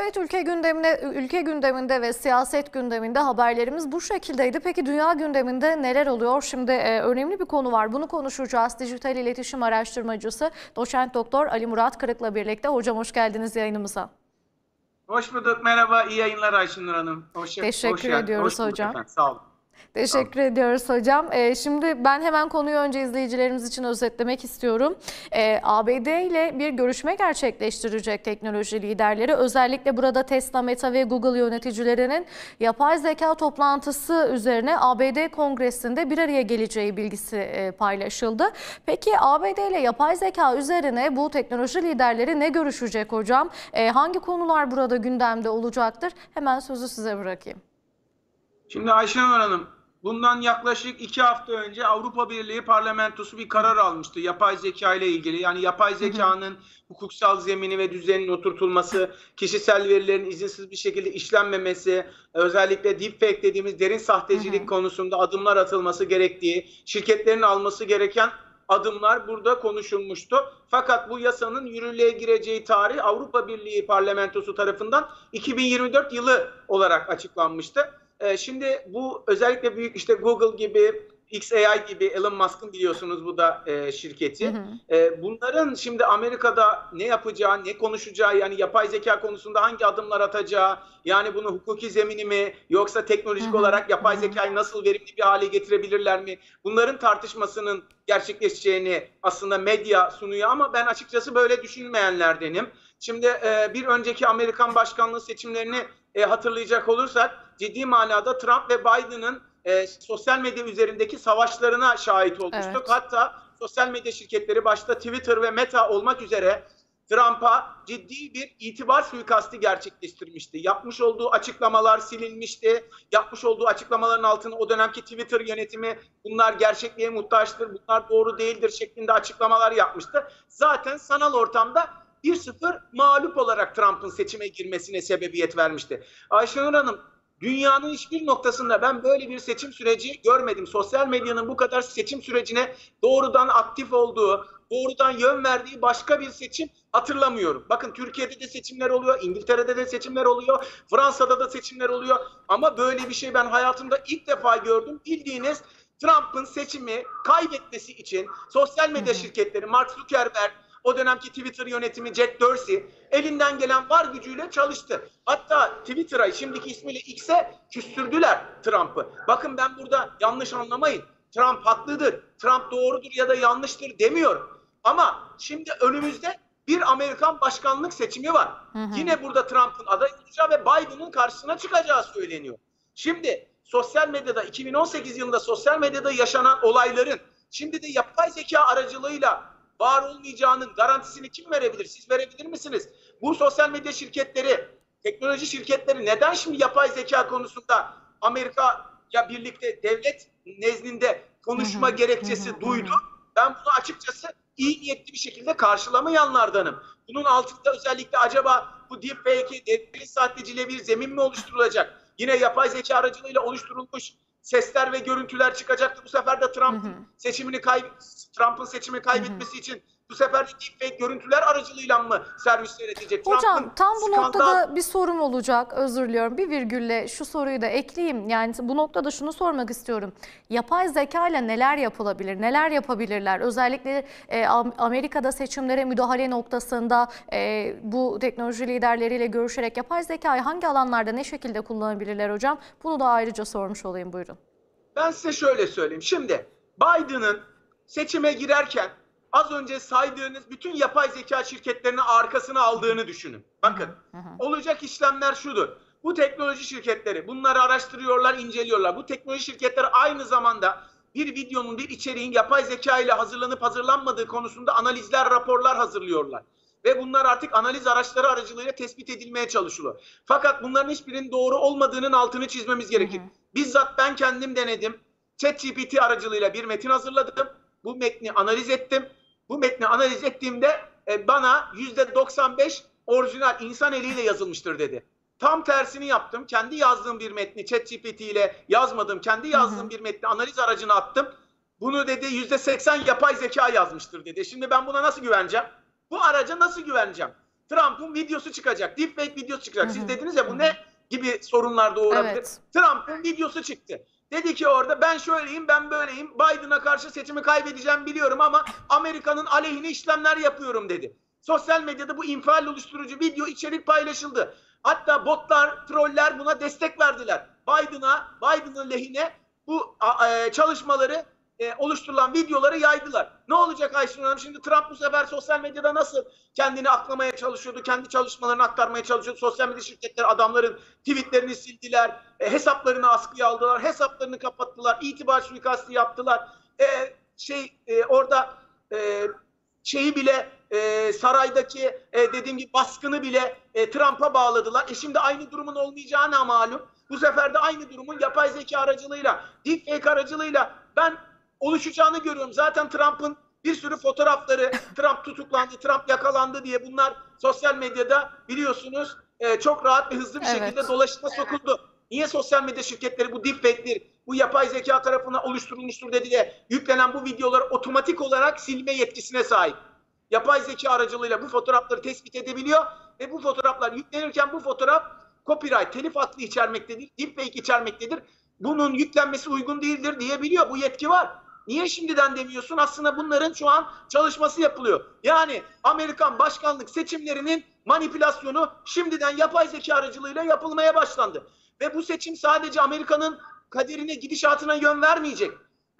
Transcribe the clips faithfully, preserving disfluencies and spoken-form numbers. Evet, ülke gündemine, ülke gündeminde ve siyaset gündeminde haberlerimiz bu şekildeydi. Peki dünya gündeminde neler oluyor? Şimdi e, önemli bir konu var. Bunu konuşacağız. Dijital iletişim araştırmacısı Doçent Doktor Ali Murat Kırık'la birlikte. Hocam hoş geldiniz yayınımıza. Hoş bulduk. Merhaba. İyi yayınlar Ayşenur Hanım. Hoş, Teşekkür hoş ediyoruz hoş hocam. Efendim. Sağ olun. Teşekkür ediyoruz hocam. Ee, şimdi ben hemen konuyu önce izleyicilerimiz için özetlemek istiyorum. Ee, A B D ile bir görüşme gerçekleştirecek teknoloji liderleri. Özellikle burada Tesla, Meta ve Google yöneticilerinin yapay zeka toplantısı üzerine A B D Kongresi'nde bir araya geleceği bilgisi e, paylaşıldı. Peki A B D ile yapay zeka üzerine bu teknoloji liderleri ne görüşecek hocam? E, hangi konular burada gündemde olacaktır? Hemen sözü size bırakayım. Şimdi Ayşenur Hanım, bundan yaklaşık iki hafta önce Avrupa Birliği parlamentosu bir karar almıştı yapay zeka ile ilgili. Yani yapay zekanın hukuksal zemini ve düzenin oturtulması, kişisel verilerin izinsiz bir şekilde işlenmemesi, özellikle deepfake dediğimiz derin sahtecilik hı hı. konusunda adımlar atılması gerektiği, şirketlerin alması gereken adımlar burada konuşulmuştu. Fakat bu yasanın yürürlüğe gireceği tarih Avrupa Birliği parlamentosu tarafından iki bin yirmi dört yılı olarak açıklanmıştı. Şimdi bu özellikle büyük işte Google gibi, X A I gibi, Elon Musk'ın biliyorsunuz bu da e, şirketi. Hı hı. Bunların şimdi Amerika'da ne yapacağı, ne konuşacağı, yani yapay zeka konusunda hangi adımlar atacağı, yani bunu hukuki zemini mi yoksa teknolojik hı hı. olarak yapay zekayı nasıl verimli bir hale getirebilirler mi? Bunların tartışmasının gerçekleşeceğini aslında medya sunuyor ama ben açıkçası böyle düşünmeyenlerdenim. Şimdi e, bir önceki Amerikan başkanlığı seçimlerini e, hatırlayacak olursak, ciddi manada Trump ve Biden'ın e, sosyal medya üzerindeki savaşlarına şahit olmuştuk. Evet. Hatta sosyal medya şirketleri başta Twitter ve Meta olmak üzere Trump'a ciddi bir itibar suikasti gerçekleştirmişti. Yapmış olduğu açıklamalar silinmişti. Yapmış olduğu açıklamaların altına o dönemki Twitter yönetimi bunlar gerçekliğe muhtaçtır, bunlar doğru değildir şeklinde açıklamalar yapmıştı. Zaten sanal ortamda bir sıfır mağlup olarak Trump'ın seçime girmesine sebebiyet vermişti. Ayşenur Hanım, dünyanın hiçbir noktasında ben böyle bir seçim süreci görmedim. Sosyal medyanın bu kadar seçim sürecine doğrudan aktif olduğu, doğrudan yön verdiği başka bir seçim hatırlamıyorum. Bakın Türkiye'de de seçimler oluyor, İngiltere'de de seçimler oluyor, Fransa'da da seçimler oluyor. Ama böyle bir şey ben hayatımda ilk defa gördüm. Bildiğiniz Trump'ın seçimi kaybetmesi için sosyal medya şirketleri, Mark Zuckerberg, o dönemki Twitter yönetimi Jack Dorsey elinden gelen var gücüyle çalıştı. Hatta Twitter'a, şimdiki ismiyle X'e küstürdüler Trump'ı. Bakın ben burada yanlış anlamayın. Trump haklıdır, Trump doğrudur ya da yanlıştır demiyorum. Ama şimdi önümüzde bir Amerikan başkanlık seçimi var. Hı hı. Yine burada Trump'ın aday olacağı ve Biden'ın karşısına çıkacağı söyleniyor. Şimdi sosyal medyada iki bin on sekiz yılında sosyal medyada yaşanan olayların şimdi de yapay zeka aracılığıyla var olmayacağının garantisini kim verebilir? Siz verebilir misiniz? Bu sosyal medya şirketleri, teknoloji şirketleri neden şimdi yapay zeka konusunda Amerika'ya birlikte devlet nezdinde konuşma gerekçesi duydu? Ben bunu açıkçası iyi niyetli bir şekilde karşılamayanlardanım. Bunun altında özellikle acaba bu deepfake'i derin sahteciliğe bir zemin mi oluşturulacak? Yine yapay zeka aracılığıyla oluşturulmuş sesler ve görüntüler çıkacaktı. Bu sefer de Trump'ın seçimini kay Trump'ın seçimi kaybetmesi hı hı. için bu sefer de deepfake görüntüler aracılığıyla mı servis edilecek? Hocam tam bu skandal... noktada bir sorum olacak. Özür diliyorum. Bir virgülle şu soruyu da ekleyeyim. Yani bu noktada şunu sormak istiyorum. Yapay zeka ile neler yapılabilir? Neler yapabilirler? Özellikle e, Amerika'da seçimlere müdahale noktasında e, bu teknoloji liderleriyle görüşerek yapay zekayı hangi alanlarda ne şekilde kullanabilirler hocam? Bunu da ayrıca sormuş olayım. Buyurun. Ben size şöyle söyleyeyim. Şimdi Biden'ın seçime girerken az önce saydığınız bütün yapay zeka şirketlerini arkasına aldığını düşünün. Bakın olacak işlemler şudur. Bu teknoloji şirketleri bunları araştırıyorlar, inceliyorlar. Bu teknoloji şirketleri aynı zamanda bir videonun, bir içeriğin yapay zeka ile hazırlanıp hazırlanmadığı konusunda analizler, raporlar hazırlıyorlar. Ve bunlar artık analiz araçları aracılığıyla tespit edilmeye çalışılıyor. Fakat bunların hiçbirinin doğru olmadığının altını çizmemiz gerekir. Bizzat ben kendim denedim. ChatGPT aracılığıyla bir metin hazırladım. Bu metni analiz ettim. Bu metni analiz ettiğimde e, bana yüzde doksan beş orijinal insan eliyle yazılmıştır dedi. Tam tersini yaptım. Kendi yazdığım bir metni ChatGPT ile yazmadım. Kendi yazdığım hı hı. bir metni analiz aracına attım. Bunu dedi yüzde seksen yapay zeka yazmıştır dedi. Şimdi ben buna nasıl güveneceğim? Bu araca nasıl güveneceğim? Trump'ın videosu çıkacak. Deepfake videosu çıkacak. Siz dediniz ya bu ne gibi sorunlar doğurabilir. Evet. Trump'ın videosu çıktı. Dedi ki orada ben şöyleyim, ben böyleyim. Biden'a karşı seçimi kaybedeceğim biliyorum ama Amerika'nın aleyhine işlemler yapıyorum dedi. Sosyal medyada bu infial oluşturucu video içerik paylaşıldı. Hatta botlar, troller buna destek verdiler. Biden'a, Biden'ın lehine bu e, çalışmaları e, oluşturulan videoları yaydılar. Ne olacak Ayşen Hanım? Şimdi Trump bu sefer sosyal medyada nasıl kendini aklamaya çalışıyordu, kendi çalışmalarını aktarmaya çalışıyordu. Sosyal medya şirketleri adamların tweetlerini sildiler, e, hesaplarını askıya aldılar, hesaplarını kapattılar, itibar suikastı yaptılar. E, şey e, orada e, şeyi bile e, saraydaki e, dediğim gibi baskını bile e, Trump'a bağladılar. E şimdi aynı durumun olmayacağına malum. Bu sefer de aynı durumun yapay zeka aracılığıyla, deepfake aracılığıyla ben oluşacağını görüyorum. Zaten Trump'ın bir sürü fotoğrafları, Trump tutuklandı, Trump yakalandı diye bunlar sosyal medyada biliyorsunuz e, çok rahat ve hızlı bir evet. şekilde dolaşıma sokuldu. Niye sosyal medya şirketleri bu deepfake'dir, bu yapay zeka tarafından oluşturulmuştur dedi de yüklenen bu videoları otomatik olarak silme yetkisine sahip. Yapay zeka aracılığıyla bu fotoğrafları tespit edebiliyor ve bu fotoğraflar yüklenirken bu fotoğraf copyright, telif hakkı içermektedir, deepfake içermektedir. Bunun yüklenmesi uygun değildir diyebiliyor. Bu yetki var. Niye şimdiden demiyorsun? Aslında bunların şu an çalışması yapılıyor. Yani Amerikan başkanlık seçimlerinin manipülasyonu şimdiden yapay zeka aracılığıyla yapılmaya başlandı. Ve bu seçim sadece Amerika'nın kaderine, gidişatına yön vermeyecek.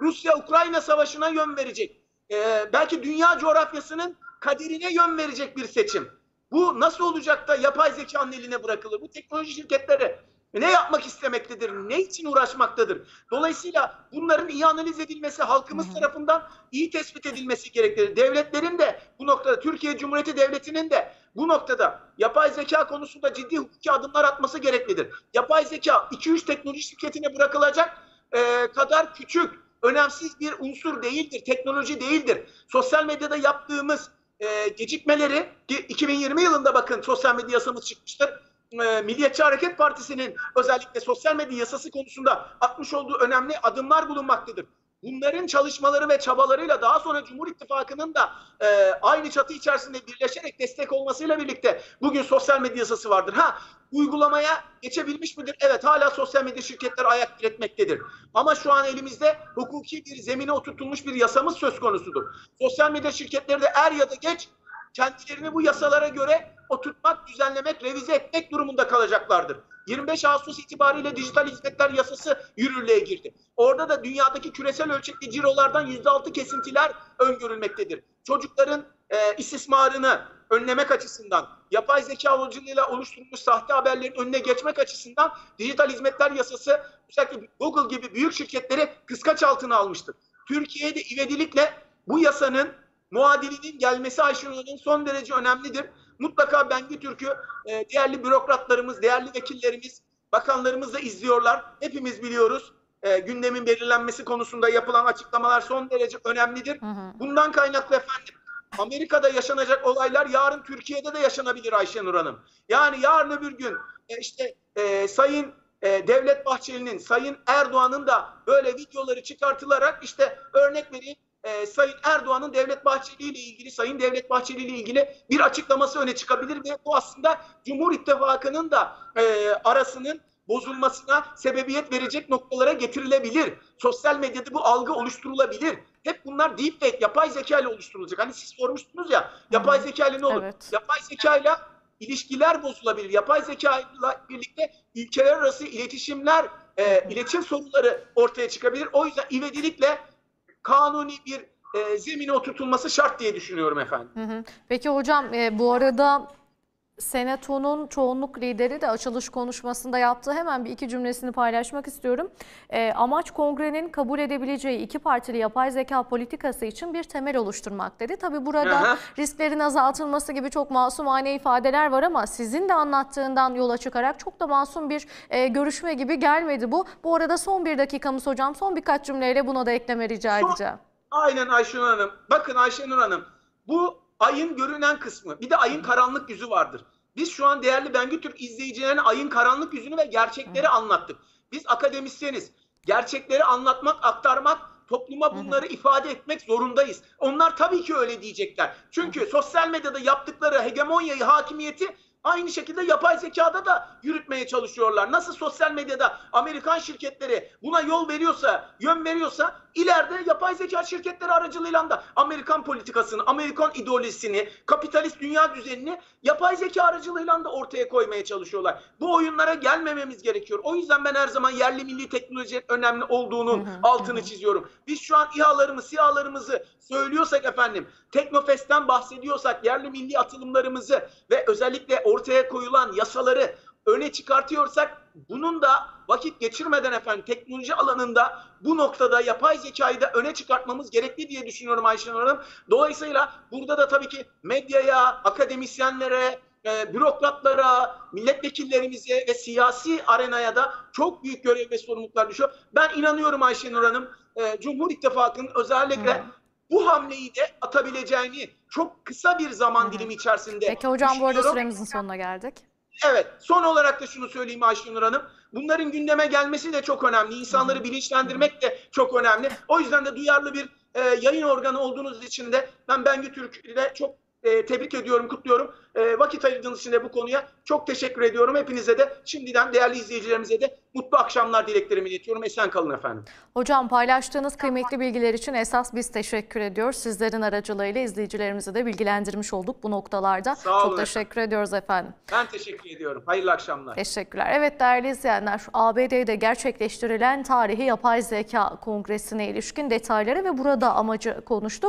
Rusya-Ukrayna savaşına yön verecek. Ee, belki dünya coğrafyasının kaderine yön verecek bir seçim. Bu nasıl olacak da yapay zekanın eline bırakılır? Bu teknoloji şirketleri ne yapmak istemektedir? Ne için uğraşmaktadır? Dolayısıyla bunların iyi analiz edilmesi, halkımız tarafından iyi tespit edilmesi gerekir. Devletlerin de bu noktada, Türkiye Cumhuriyeti Devleti'nin de bu noktada yapay zeka konusunda ciddi hukuki adımlar atması gereklidir. Yapay zeka iki üç teknoloji şirketine bırakılacak e, kadar küçük, önemsiz bir unsur değildir, teknoloji değildir. Sosyal medyada yaptığımız E, gecikmeleri iki bin yirmi yılında bakın sosyal medya yasamız çıkmıştır. E, Milliyetçi Hareket Partisi'nin özellikle sosyal medya yasası konusunda atmış olduğu önemli adımlar bulunmaktadır. Bunların çalışmaları ve çabalarıyla daha sonra Cumhur İttifakı'nın da e, aynı çatı içerisinde birleşerek destek olmasıyla birlikte bugün sosyal medya yasası vardır. Ha, uygulamaya geçebilmiş midir? Evet, hala sosyal medya şirketleri ayak diretmektedir. Ama şu an elimizde hukuki bir zemine oturtulmuş bir yasamız söz konusudur. Sosyal medya şirketleri de er ya da geç kendilerini bu yasalara göre oturtmak, düzenlemek, revize etmek durumunda kalacaklardır. yirmi beş Ağustos itibariyle dijital hizmetler yasası yürürlüğe girdi. Orada da dünyadaki küresel ölçekli cirolardan yüzde altı kesintiler öngörülmektedir. Çocukların e, istismarını önlemek açısından, yapay zeka aracılığıyla oluşturulmuş sahte haberlerin önüne geçmek açısından dijital hizmetler yasası özellikle Google gibi büyük şirketleri kıskaç altına almıştır. Türkiye'de ivedilikle bu yasanın muadilinin gelmesi Ayşenur'un son derece önemlidir. Mutlaka BENGÜTÜRK'ü e, değerli bürokratlarımız, değerli vekillerimiz, bakanlarımız da izliyorlar. Hepimiz biliyoruz e, gündemin belirlenmesi konusunda yapılan açıklamalar son derece önemlidir. Hı hı. Bundan kaynaklı efendim Amerika'da yaşanacak olaylar yarın Türkiye'de de yaşanabilir Ayşenur Hanım. Yani yarın öbür gün e, işte e, Sayın e, Devlet Bahçeli'nin, Sayın Erdoğan'ın da böyle videoları çıkartılarak işte örnek vereyim. Ee, Sayın Erdoğan'ın Devlet Bahçeli ile ilgili, Sayın Devlet Bahçeli ile ilgili bir açıklaması öne çıkabilir ve bu aslında Cumhur İttifakı'nın da e, arasının bozulmasına sebebiyet verecek noktalara getirilebilir. Sosyal medyada bu algı oluşturulabilir. Hep bunlar deepfake, yapay zeka ile oluşturulacak. Hani siz sormuştunuz ya, yapay zeka ile ne olur? Evet. Yapay zeka ile ilişkiler bozulabilir. Yapay zeka ile birlikte ülkeler arası iletişimler, e, iletişim sorunları ortaya çıkabilir. O yüzden ivedilikle kanuni bir e, zemine oturtulması şart diye düşünüyorum efendim. Hı hı. Peki hocam e, bu arada Senato'nun çoğunluk lideri de açılış konuşmasında yaptığı hemen bir iki cümlesini paylaşmak istiyorum. E, amaç kongrenin kabul edebileceği iki partili yapay zeka politikası için bir temel oluşturmak dedi. Tabii burada aha, risklerin azaltılması gibi çok masumane ifadeler var ama sizin de anlattığından yola çıkarak çok da masum bir e, görüşme gibi gelmedi bu. Bu arada son bir dakikamız hocam, son birkaç cümleyle buna da ekleme rica son, edeceğim. Aynen Ayşenur Hanım. Bakın Ayşenur Hanım, bu ayın görünen kısmı, bir de ayın karanlık yüzü vardır. Biz şu an değerli BENGÜTÜRK izleyicilerine ayın karanlık yüzünü ve gerçekleri anlattık. Biz akademisyeniz. Gerçekleri anlatmak, aktarmak Topluma bunları ifade etmek zorundayız. Onlar tabii ki öyle diyecekler. Çünkü sosyal medyada yaptıkları hegemonyayı, hakimiyeti aynı şekilde yapay zekada da yürütmeye çalışıyorlar. Nasıl sosyal medyada Amerikan şirketleri buna yol veriyorsa, yön veriyorsa, ileride yapay zeka şirketleri aracılığıyla da Amerikan politikasını, Amerikan ideolojisini, kapitalist dünya düzenini yapay zeka aracılığıyla da ortaya koymaya çalışıyorlar. Bu oyunlara gelmememiz gerekiyor. O yüzden ben her zaman yerli milli teknolojinin önemli olduğunun hı hı, altını hı. çiziyorum. Biz şu an İHA'larımız, SİHA'larımızı söylüyorsak efendim, Teknofest'ten bahsediyorsak, yerli milli atılımlarımızı ve özellikle ortaya koyulan yasaları öne çıkartıyorsak, bunun da vakit geçirmeden efendim teknoloji alanında bu noktada yapay zekayı da öne çıkartmamız gerekli diye düşünüyorum Ayşen Hanım. Dolayısıyla burada da tabii ki medyaya, akademisyenlere, e, bürokratlara, milletvekillerimize ve siyasi arenaya da çok büyük görev ve sorumluluklar düşüyor. Ben inanıyorum Ayşen Hanım, e, Cumhur İttifakı'nın özellikle hmm. bu hamleyi de atabileceğini çok kısa bir zaman hmm. dilimi içerisinde Peki hocam bu arada süremizin sonuna geldik. Evet, son olarak da şunu söyleyeyim Ayşenur Hanım. Bunların gündeme gelmesi de çok önemli. İnsanları bilinçlendirmek de çok önemli. O yüzden de duyarlı bir e, yayın organı olduğunuz için de ben BENGÜTÜRK ile çok e, tebrik ediyorum, kutluyorum. E, vakit ayırdığınız için de bu konuya çok teşekkür ediyorum. Hepinize de şimdiden değerli izleyicilerimize de mutlu akşamlar dileklerimi iletiyorum. Esen kalın efendim. Hocam paylaştığınız kıymetli bilgiler için esas biz teşekkür ediyoruz. Sizlerin aracılığıyla izleyicilerimizi de bilgilendirmiş olduk bu noktalarda. Sağ olun. Çok teşekkür efendim. ediyoruz efendim. Ben teşekkür ediyorum. Hayırlı akşamlar. Teşekkürler. Evet değerli izleyenler, A B D'de gerçekleştirilen tarihi yapay zeka kongresine ilişkin detayları ve burada amacı konuştuk.